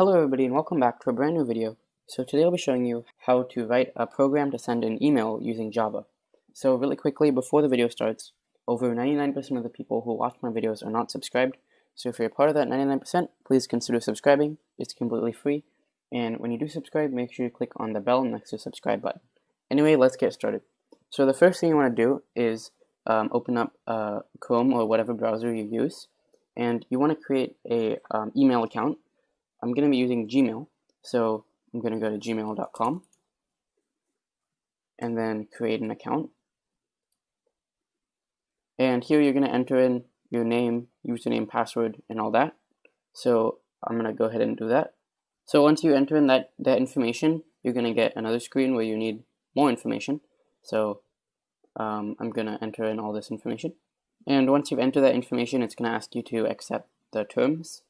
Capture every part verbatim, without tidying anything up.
Hello everybody and welcome back to a brand new video. So today I'll be showing you how to write a program to send an email using Java. So really quickly before the video starts, over ninety-nine percent of the people who watch my videos are not subscribed. So if you're a part of that ninety-nine percent, please consider subscribing. It's completely free. And when you do subscribe, make sure you click on the bell next to the subscribe button. Anyway, let's get started. So the first thing you want to do is um, open up uh, Chrome or whatever browser you use. And you want to create a um, email account. I'm going to be using Gmail, so I'm going to go to gmail dot com and then create an account. And here you're going to enter in your name, username, password, and all that. So I'm going to go ahead and do that. So once you enter in that, that information, you're going to get another screen where you need more information. So um, I'm going to enter in all this information. And once you've entered that information, it's going to ask you to accept the terms.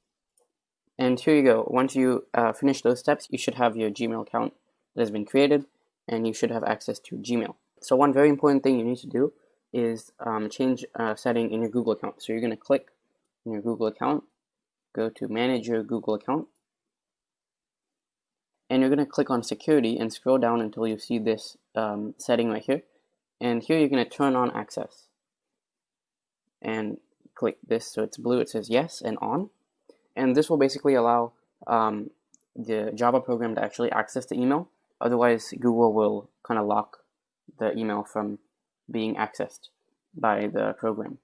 And here you go. Once you uh, finish those steps, you should have your Gmail account that has been created, and you should have access to Gmail. So one very important thing you need to do is um, change a setting in your Google account. So you're going to click in your Google account, go to Manage Your Google Account, and you're going to click on Security and scroll down until you see this um, setting right here. And here you're going to turn on access. And click this, so it's blue, it says yes, and on. And this will basically allow um, the Java program to actually access the email. Otherwise, Google will kind of lock the email from being accessed by the program.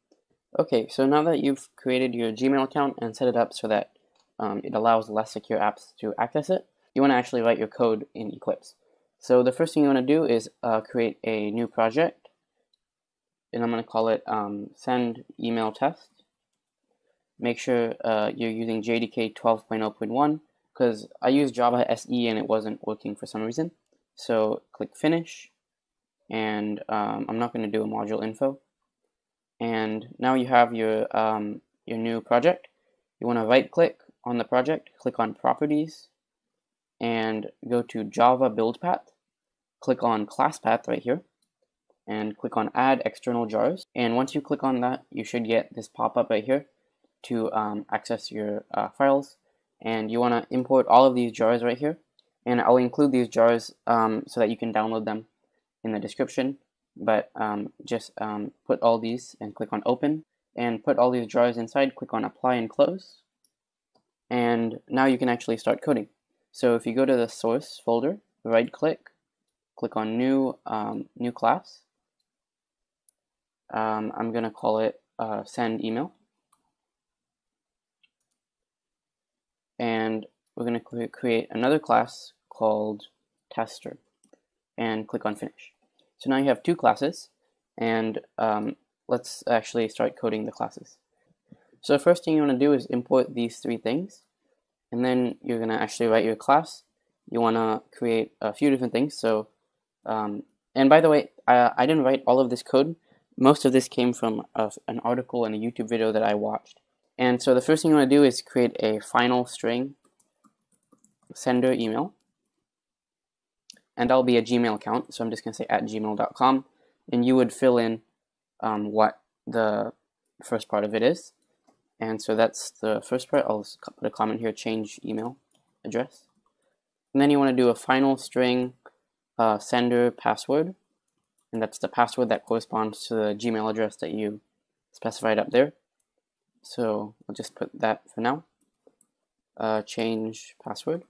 Okay, so now that you've created your Gmail account and set it up so that um, it allows less secure apps to access it, you want to actually write your code in Eclipse. So the first thing you want to do is uh, create a new project. And I'm going to call it um, Send Email Test. Make sure uh, you're using J D K twelve point oh point one because I used Java S E and it wasn't working for some reason. So click Finish, and um, I'm not going to do a module info. And now you have your, um, your new project. You want to right click on the project, click on Properties, and go to Java Build Path. Click on Class Path right here, and click on Add External Jars. And once you click on that, you should get this pop-up right here to um, access your uh, files. And you want to import all of these jars right here, and I'll include these jars um, so that you can download them in the description, but um, just um, put all these and click on open, and put all these jars inside, click on apply and close, and now you can actually start coding. So if you go to the source folder, right click, click on new um, new class, um, I'm gonna call it uh, send email. And we're going to create another class called Tester, and click on Finish. So now you have two classes, and um, let's actually start coding the classes. So the first thing you want to do is import these three things, and then you're going to actually write your class. You want to create a few different things. So, um, and by the way, I, I didn't write all of this code. Most of this came from a, an article and a YouTube video that I watched. And so the first thing you want to do is create a final string sender email, and that'll be a Gmail account. So I'm just going to say at gmail dot com, and you would fill in um, what the first part of it is. And so that's the first part. I'll just put a comment here, change email address. And then you want to do a final string uh, sender password, and that's the password that corresponds to the Gmail address that you specified up there. So I'll just put that for now, uh, change password.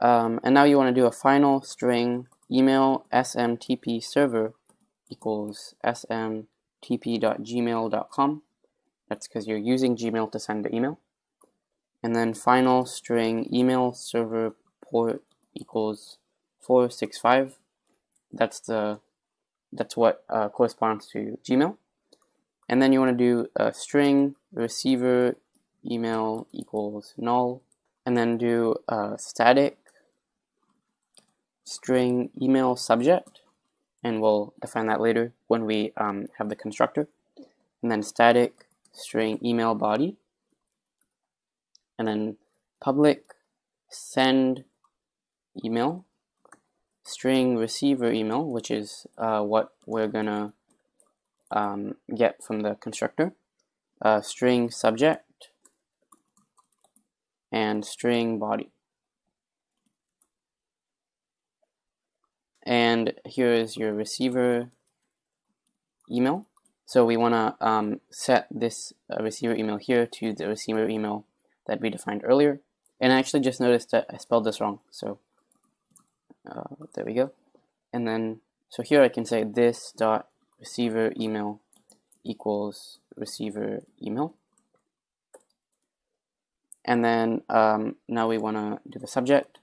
Um, and now you want to do a final string email S M T P server equals S M T P dot gmail dot com. That's because you're using Gmail to send the email. And then final string email server port equals four six five. That's the, that's what uh, corresponds to Gmail. And then you want to do a string receiver email equals null, and then do a static string email subject, and we'll define that later when we um, have the constructor, and then static string email body, and then public send email string receiver email, which is uh, what we're gonna Um, get from the constructor, uh, string subject, and string body. And here is your receiver email. So we want to um, set this uh, receiver email here to the receiver email that we defined earlier. And I actually just noticed that I spelled this wrong. So uh, there we go. And then, so here I can say this dot receiver email equals receiver email. And then um, now we want to do the subject.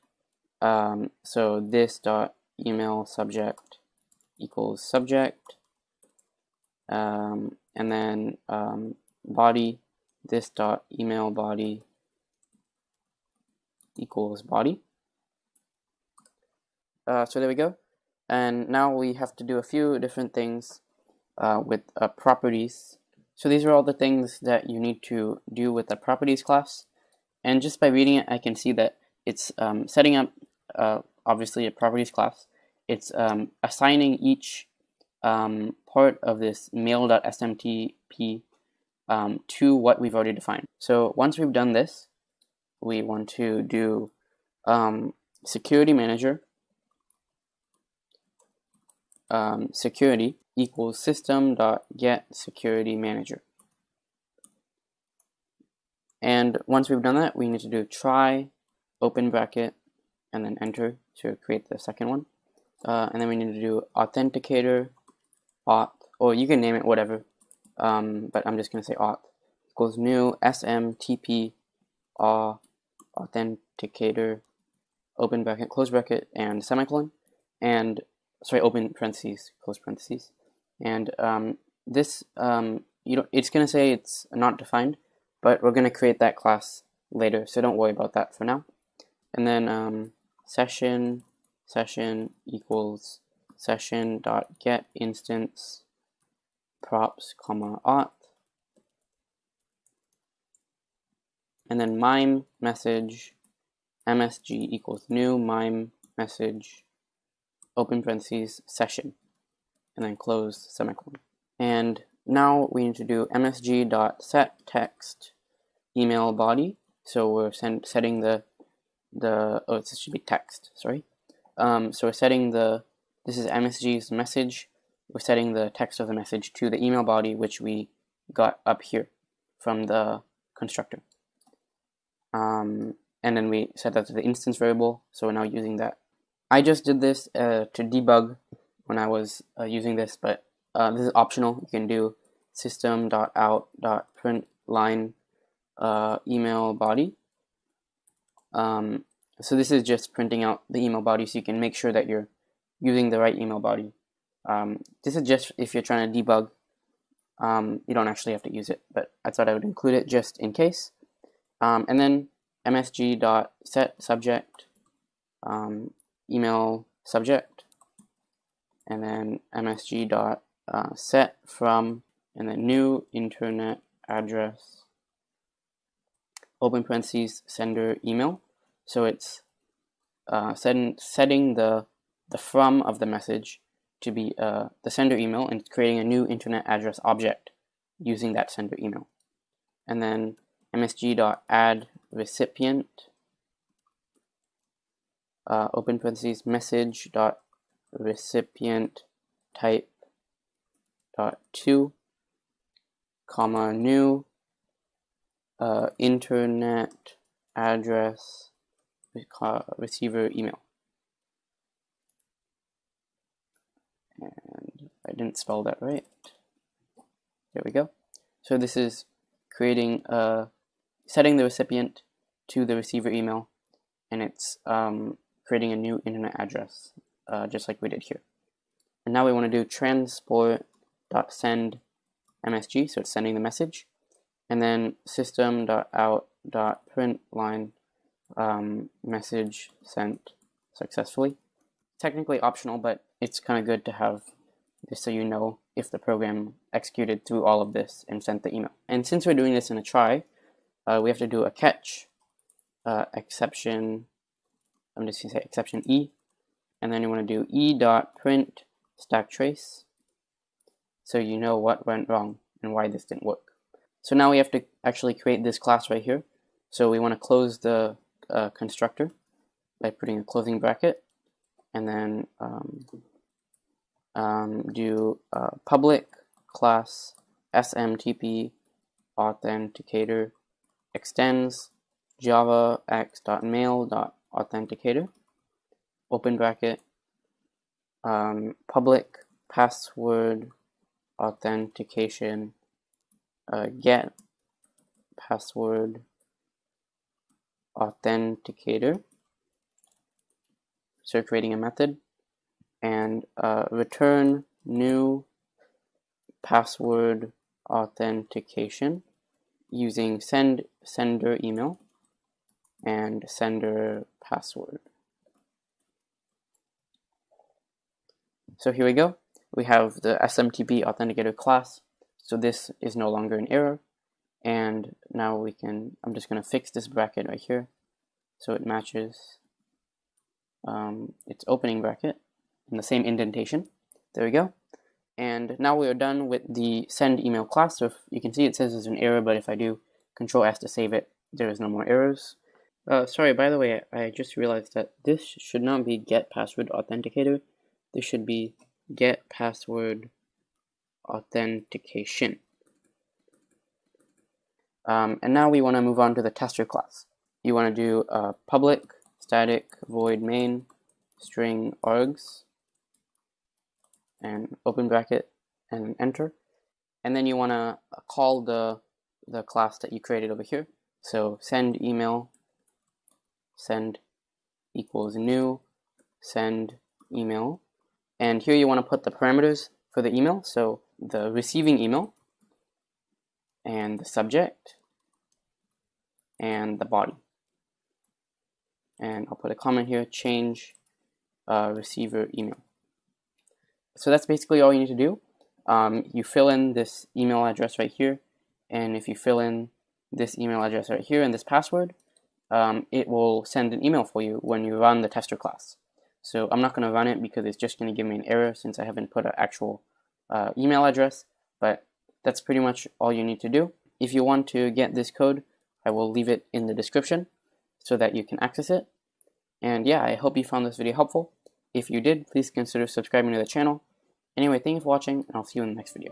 Um, so this dot email subject equals subject. Um, and then um, body, this dot email body equals body. Uh, so there we go. And now we have to do a few different things uh, with uh, properties. So these are all the things that you need to do with the properties class. And just by reading it, I can see that it's um, setting up, uh, obviously, a properties class. It's um, assigning each um, part of this mail.smtp um, to what we've already defined. So once we've done this, we want to do um, security manager um, security equals system.getSecurityManager. And once we've done that, we need to do try, open bracket, and then enter to create the second one. Uh, and then we need to do authenticator, auth, or you can name it whatever, um, but I'm just going to say auth, equals new S M T P auth, authenticator, open bracket, close bracket, and semicolon, and, sorry, open parentheses, close parentheses. And um, this, um, you don't, it's going to say it's not defined, but we're going to create that class later, so don't worry about that for now. And then um, session session equals session dot get instance props comma auth, and then mime message msg equals new mime message open parentheses session, and then close semicolon. And now we need to do msg dot set text email body. So we're send, setting the the oh it should be text, sorry. Um, so we're setting the this is msg's message. We're setting the text of the message to the email body, which we got up here from the constructor. Um, and then we set that to the instance variable. So we're now using that. I just did this uh, to debug when I was uh, using this, but uh, this is optional. You can do system.out.println uh, email body. Um, so this is just printing out the email body so you can make sure that you're using the right email body. Um, this is just if you're trying to debug. Um, you don't actually have to use it, but I thought I would include it just in case. Um, and then msg.setSubject, um, email subject, and then msg.setFrom, uh, and then new internet address, open parentheses, sender email. So it's uh, setting, setting the, the from of the message to be uh, the sender email and creating a new internet address object using that sender email. And then msg.addRecipient, uh, open parentheses, message.recipientType.to, comma, new Uh, internet address uh, receiver email. And I didn't spell that right. There we go. So this is creating uh, setting the recipient to the receiver email, and it's um, creating a new internet address uh, just like we did here. And now we want to do transport.send M S G, so it's sending the message. And then system.out.println um, message sent successfully. Technically optional, but it's kind of good to have this so you know if the program executed through all of this and sent the email. And since we're doing this in a try, uh, we have to do a catch uh, exception. I'm just going to say exception E. And then you want to do E.print stack trace so you know what went wrong and why this didn't work. So now we have to actually create this class right here. So we want to close the uh, constructor by putting a closing bracket, and then um, um, do uh, public class S M T P authenticator extends Java x.mail.authenticator, open bracket, um, public password authentication uh, get password authenticator. So creating a method, and uh, return new password authentication using send sender email and sender password. So here we go. We have the S M T P authenticator class. So this is no longer an error. And now we can, I'm just going to fix this bracket right here so it matches um, its opening bracket in the same indentation. There we go. And now we are done with the send email class. So if you can see, it says there's an error, but if I do control S to save it, there is no more errors. Uh, sorry, by the way, I just realized that this should not be get password authenticator. This should be get password authentication. Um, and now we want to move on to the tester class. You want to do uh, public static void main string args and open bracket and enter. And then you want to call the, the class that you created over here. So send email, send equals new, send email. And here you want to put the parameters for the email. So the receiving email and the subject and the body. And I'll put a comment here, change uh, receiver email. So that's basically all you need to do. Um, you fill in this email address right here, and if you fill in this email address right here and this password, um, it will send an email for you when you run the tester class. So I'm not going to run it because it's just going to give me an error since I haven't put an actual uh, email address, but that's pretty much all you need to do. If you want to get this code, I will leave it in the description so that you can access it. And yeah, I hope you found this video helpful. If you did, please consider subscribing to the channel. Anyway, thank you for watching, and I'll see you in the next video.